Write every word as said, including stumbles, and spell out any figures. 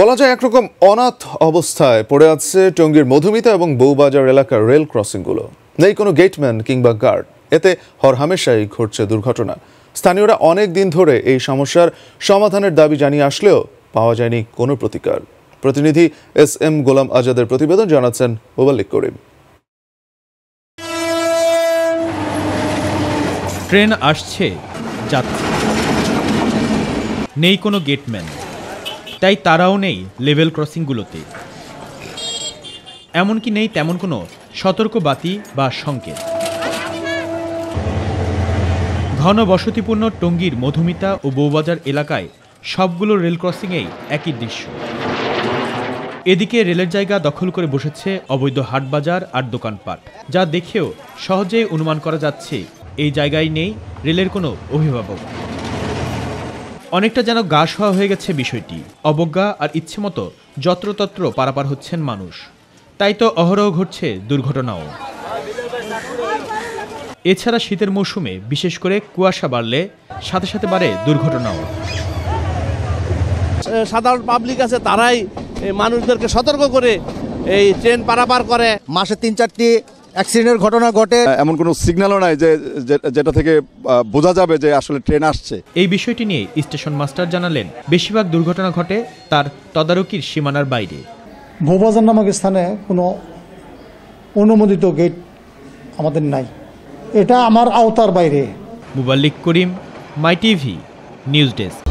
বলা যায় একরকম অনাথ অবস্থায় পড়ে আছে টঙ্গীর মধুমিতা এবং বউবাজার এলাকার রেল ক্রসিংগুলো। নেই কোনো গেটম্যান কিংবা গার্ড, এতে হরহামেশাই ঘটছে দুর্ঘটনা। স্থানীয়রা অনেক দিন ধরে এই সমস্যার সমাধানের দাবি জানিয়ে আসলেও পাওয়া যায়নি কোনো প্রতিকার। প্রতিনিধি এস এম গোলাম আজাদের প্রতিবেদন জানাচ্ছেন মোবাল্লিক করিম। ট্রেন আসছে, যাচ্ছে, নেই কোনো গেটম্যান, তাই তারাও নেই লেভেল ক্রসিংগুলোতে। এমনকি নেই তেমন কোনো সতর্ক বাতি বা সংকেত। ঘন বসতিপূর্ণ টঙ্গীর মধুমিতা ও বউবাজার এলাকায় সবগুলো রেল ক্রসিংয়েই একই দৃশ্য। এদিকে রেলের জায়গা দখল করে বসেছে অবৈধ হাটবাজার আর দোকানপাট, যা দেখেও সহজেই অনুমান করা যাচ্ছে এই জায়গায় নেই রেলের কোনো অভিভাবক। অনেকটা যেন গা শোয়া হয়ে গেছে বিষয়টি। অবজ্ঞা আর ইচ্ছেমতো যত্রতত্র পারাপার হচ্ছেন মানুষ, তাই তো অহরহ ঘটছে দুর্ঘটনাও। এছাড়া শীতের মৌসুমে বিশেষ করে কুয়াশা বাড়লে সাথে সাথে বাড়ে দুর্ঘটনাও। সাধারণ পাবলিক আছে, তারাই মানুষদেরকে সতর্ক করে এই ট্রেন পারাপার করে। মাসে তিন চারটি অ্যাক্সিডেন্টের ঘটনা ঘটে, এমন কোনো সিগন্যালও নাই যে যেটা থেকে বোঝা যাবে যে আসলে ট্রেন আসছে। এই বিষয়টি নিয়ে স্টেশন মাস্টার জানালেন, বেশিরভাগ দুর্ঘটনা ঘটে তার তদারকির সীমানার বাইরে। বউবাজার নামক স্থানে কোনো অনুমোদিত গেট আমাদের নাই, এটা আমার আওতার বাইরে। Mubalik Karim, My TV, news desk.